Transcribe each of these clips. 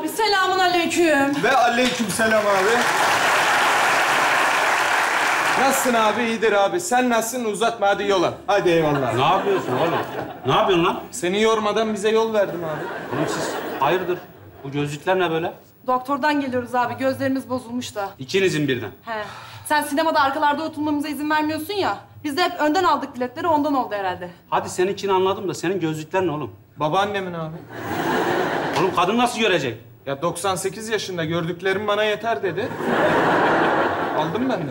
abi. Selamun aleyküm. Ve aleyküm selam abi. Nasılsın abi? İyidir abi. Sen nasılsın? Uzatma hadi yola. Hadi eyvallah. Ne yapıyorsun oğlum? Ne yapıyorsun lan? Seni yormadan bize yol verdim abi. Oğlum siz hayırdır? Bu gözlükler ne böyle? Doktordan geliyoruz abi. Gözlerimiz bozulmuş da. İkinizin birden. He. Sen sinemada arkalarda oturmamıza izin vermiyorsun ya. Biz de hep önden aldık biletleri, ondan oldu herhalde. Hadi seninkini anladım da senin gözlükler ne oğlum? Babaannemin abi. Oğlum kadın nasıl görecek? Ya 98 yaşında gördüklerim bana yeter dedi. Aldım ben de.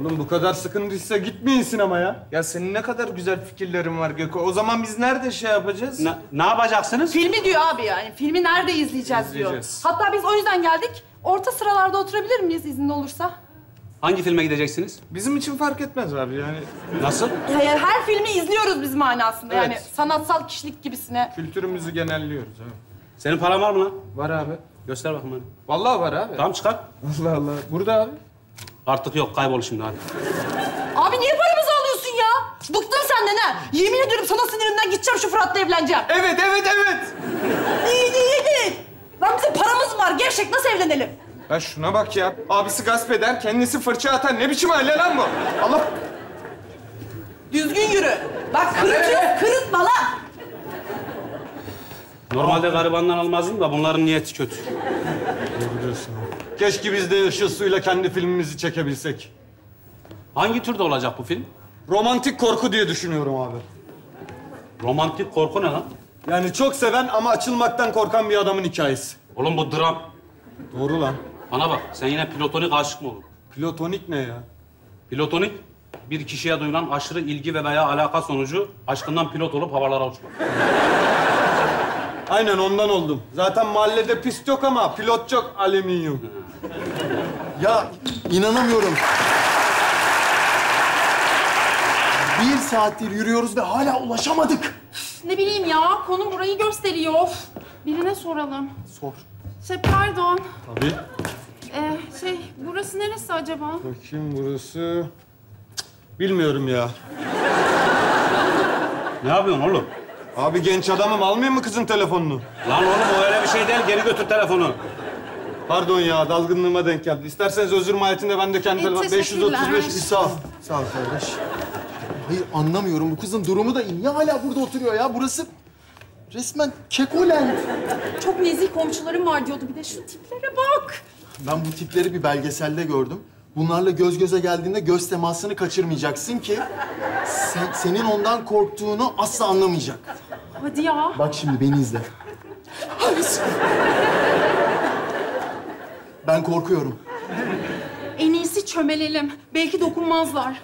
Oğlum bu kadar sıkıntıysa gitmeyin sinemaya. Ya senin ne kadar güzel fikirlerin var Gökhan. O zaman biz nerede şey yapacağız? Ne yapacaksınız? Filmi diyor abi yani. Filmi nerede izleyeceğiz diyor. Hatta biz o yüzden geldik. Orta sıralarda oturabilir miyiz izinli olursa? Hangi filme gideceksiniz? Bizim için fark etmez abi yani. Nasıl? Yani her filmi izliyoruz biz manasında. Evet. Yani sanatsal kişilik gibisine. Kültürümüzü genelliyoruz abi. Senin paran var mı lan? Var abi. Göster bakayım bana. Vallahi var abi. Tamam çıkar. Allah Allah. Burada abi. Artık yok, kaybol şimdi hadi. Abi niye paramızı alıyorsun ya? Bıktım senden ha. Yemin ediyorum sana sinirimden gideceğim şu Fırat'la evleneceğim. Evet, evet, evet. İyi. Lan bizim paramız var. Gevşek nasıl evlenelim? Ya şuna bak ya. Abisi gasp eder, kendisi fırça atar. Ne biçim aile lan bu? Allah... Düzgün yürü. Bak kırıtıyorsun, kırıtma lan. Normalde garibandan almazdım da bunların niyeti kötü. Ne biliyorsun? Keşke biz de ışıl suyla kendi filmimizi çekebilsek. Hangi türde olacak bu film? Romantik korku diye düşünüyorum abi. Romantik korku ne lan? Yani çok seven ama açılmaktan korkan bir adamın hikayesi. Oğlum bu dram. Doğru lan. Bana bak, sen yine platonik aşık mı olur? Platonik ne ya? Platonik, bir kişiye duyulan aşırı ilgi ve veya alaka sonucu aşkından pilot olup havalara uçmak. Aynen ondan oldum. Zaten mahallede pist yok ama pilot çok alüminyum. Ya inanamıyorum. 1 saattir yürüyoruz ve hala ulaşamadık. Ne bileyim ya, konum burayı gösteriyor. Birine soralım. Sor. Pardon. Tabii. Burası neresi acaba? Bakayım burası... Bilmiyorum ya. Ne yapıyorsun oğlum? Abi genç adamım, almayayım mı kızın telefonunu? Lan oğlum o öyle bir şey değil, geri götür telefonu. Pardon ya, dalgınlığıma denk geldi. İsterseniz özür mahiyetinde ben de kendi telefonum... 535 sağ ol. Sağ ol kardeş. Hayır anlamıyorum, bu kızın durumu da iyi. Niye hala burada oturuyor ya? Burası... Resmen Kekoland. Çok nezih komşularım var diyordu. Bir de şu tiplere bak. Ben bu tipleri bir belgeselde gördüm. Bunlarla göz göze geldiğinde göz temasını kaçırmayacaksın ki... ...senin ondan korktuğunu asla anlamayacak. Hadi ya. Bak şimdi beni izle. Ben korkuyorum. En iyisi çömelelim. Belki dokunmazlar.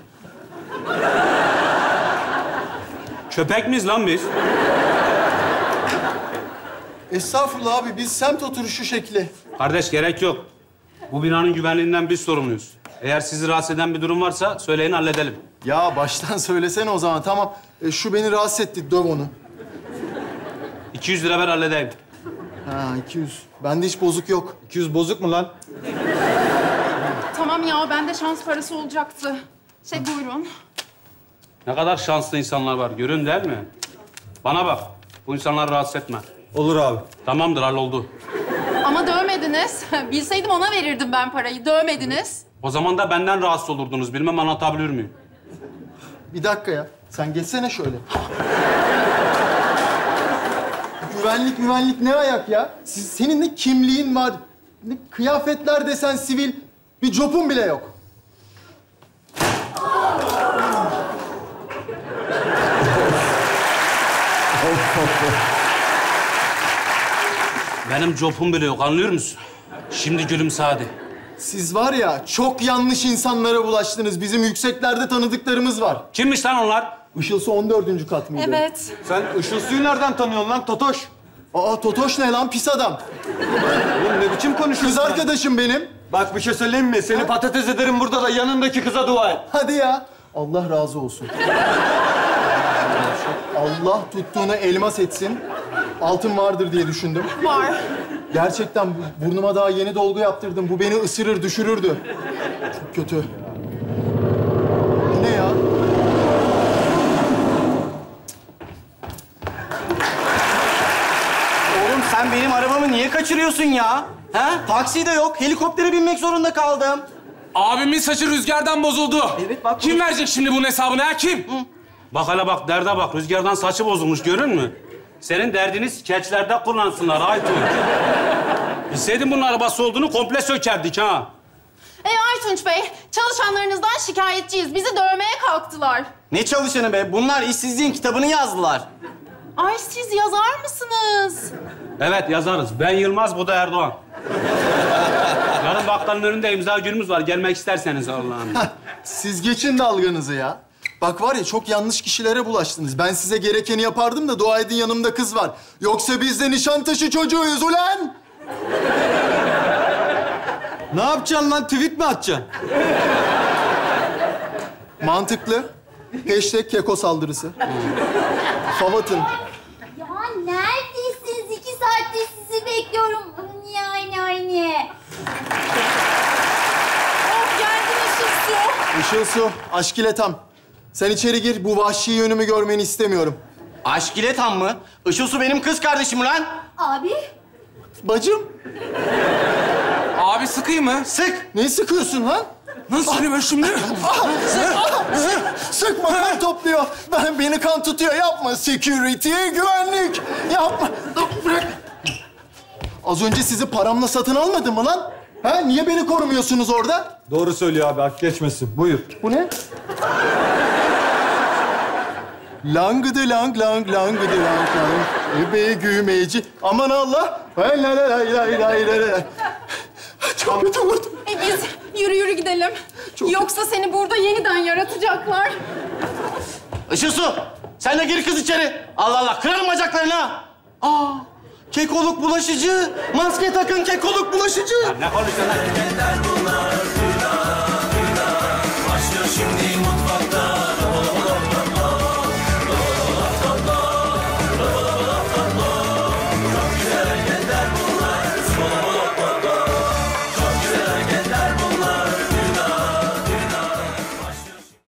Köpek miyiz lan biz? Estağfurullah abi, biz semt oturuşu şekli. Kardeş gerek yok. Bu binanın güvenliğinden biz sorumluyuz. Eğer sizi rahatsız eden bir durum varsa söyleyin, halledelim. Ya baştan söylesene o zaman, tamam. Şu beni rahatsız etti, döv onu. 200 lira ver, halledeyim. Ha, 200. Bende hiç bozuk yok. 200 bozuk mu lan? Tamam ya, bende şans parası olacaktı. Buyurun. Ne kadar şanslı insanlar var, görün değil mi? Bana bak, bu insanları rahatsız etme. Olur abi. Tamamdır, halloldu. Ama dövmediniz. Bilseydim ona verirdim ben parayı. Dövmediniz. O zaman da benden rahatsız olurdunuz. Bilmem anlatabilir miyim? Bir dakika ya. Sen geçsene şöyle. güvenlik ne ayak ya? Senin ne kimliğin var, ne kıyafetler desen sivil, bir copun bile yok. Benim copum bile yok, anlıyor musun? Şimdi gülümse hadi. Siz var ya, çok yanlış insanlara bulaştınız. Bizim yükseklerde tanıdıklarımız var. Kimmiş lan onlar? Işılsu 14. kat mıydı? Evet. Sen Işılsu'yu nereden tanıyorsun lan Totoş? Aa Totoş ne lan, pis adam. Oğlum ne biçim konuşuyorsun? Kız arkadaşım benim. Bak bir şey söyleyeyim mi? Seni patates ederim burada da yanındaki kıza dua et. Hadi ya. Allah razı olsun. Allah tuttuğuna elmas etsin. Altın vardır diye düşündüm. Var. Gerçekten burnuma daha yeni dolgu yaptırdım. Bu beni ısırır, düşürürdü. Çok kötü. Bu ne ya? Oğlum sen benim arabamı niye kaçırdın? kaçırıyorsun ya? He? Taksi de yok. Helikoptere binmek zorunda kaldım. Abimin saçı rüzgardan bozuldu. Evet bak. Kim verecek şimdi bunun hesabını ha? Kim? Hı. Bak hele bak, derde bak. Rüzgardan saçı bozulmuş, görün mü? Senin derdini skeçlerde kullansınlar Aytun. Bilseydim bunun arabası olduğunu komple sökerdik ha. Aytunç Bey, çalışanlarınızdan şikayetçiyiz. Bizi dövmeye kalktılar. Ne çalışanı be? Bunlar işsizliğin kitabını yazdılar. Ay siz yazar mısınız? Evet yazarız. Ben Yılmaz, bu da Erdoğan. Yarın bakkalın önünde imza günümüz var. Gelmek isterseniz Allah'ım. Siz geçin dalganızı ya. Bak var ya, çok yanlış kişilere bulaştınız. Ben size gerekeni yapardım da dua edin yanımda kız var. Yoksa biz de Nişantaşı çocuğuyuz ulan! Ne yapacaksın lan? Tweet mi atacaksın? Mantıklı. Hashtag keko saldırısı. Favatın. Ya neredesiniz? 2 saattir sizi bekliyorum. Niye aynı? Oh, geldin Işıl Su. Işıl Su, aşk ile tam. Sen içeri gir. Bu vahşi yönümü görmeni istemiyorum. Aşk ile tam mı? Işıl Su benim kız kardeşim lan. Abi. Bacım. Abi sıkayım mı? Sık. Neyi sıkıyorsun ha? Nasıl söyleyeyim ben şimdi? Sıkma, kan topluyor. Beni kan tutuyor. Yapma. Security, güvenlik. Yapma. Bırak. Az önce sizi paramla satın almadım mı lan? Ha? Niye beni korumuyorsunuz orada? Doğru söylüyor abi. Hak geçmesin. Buyur. Bu ne? Langıdı lang lang langıdı lang lang. Güğmeci. Aman Allah. Lay lay lay lay lay lay. Çok kötü vurdum. Biz yürü gidelim. Çok yoksa kötü. Seni burada yeniden yaratacaklar. Işıl Su, sen de gir kız içeri. Allah Allah, kırarım bacaklarını ha. Aa, kekoluk bulaşıcı. Maske takın, kekoluk bulaşıcı. Ya ne konuşuyorsun?